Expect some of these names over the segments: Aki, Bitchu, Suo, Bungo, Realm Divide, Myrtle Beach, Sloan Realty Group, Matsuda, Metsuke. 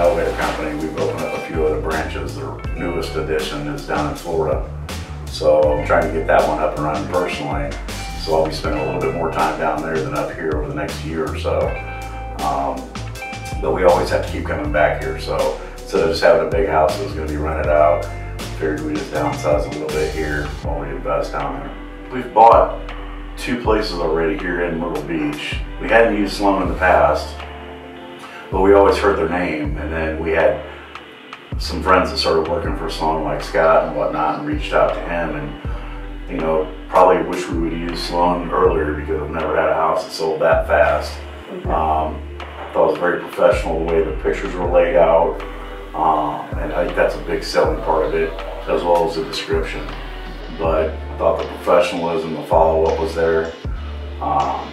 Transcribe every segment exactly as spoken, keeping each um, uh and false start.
elevator company. We've opened up a few other branches. Their newest addition is down in Florida. So I'm trying to get that one up and running personally. So I'll be spending a little bit more time down there than up here over the next year or so. Um, but we always have to keep coming back here. So instead of just having a big house that was going to be rented out, I figured we just downsize a little bit here while we invest down there. We've bought two places already here in Myrtle Beach. We hadn't used Sloan in the past, but we always heard their name. And then we had some friends that started working for Sloan, like Scott and whatnot, and reached out to him. And, you know, probably wish we would have used Sloan earlier because I've never had a house that sold that fast. Okay. Um, I thought it was very professional the way the pictures were laid out. Um, and I think that's a big selling part of it, as well as the description. But I thought the professionalism, the follow-up was there. Um,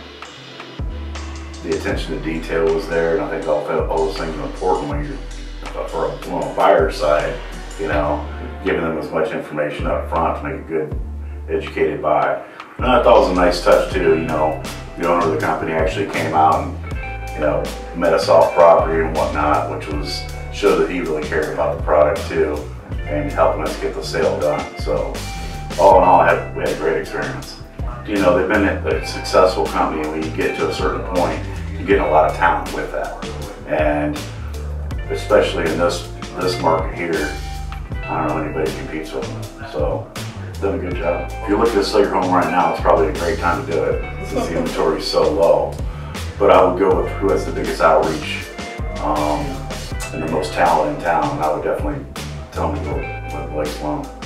the attention to detail was there, and I think all, all those things are important when you're, for a, from a buyer's side, you know, giving them as much information up front to make a good, educated buy. And I thought it was a nice touch too, you know, the owner of the company actually came out and, you know, met us off property and whatnot, which was, showed that he really cared about the product too, and helping us get the sale done. So, all in all, I had, we had a great experience. You know, they've been a successful company, and when you get to a certain point, you get a lot of talent with that. And especially in this this market here, I don't know anybody who competes with them. So, done a good job. If you're looking to sell your home right now, it's probably a great time to do it since the inventory is so low. But I would go with who has the biggest outreach um, and the most talent in town. I would definitely tell them to go with Sloan.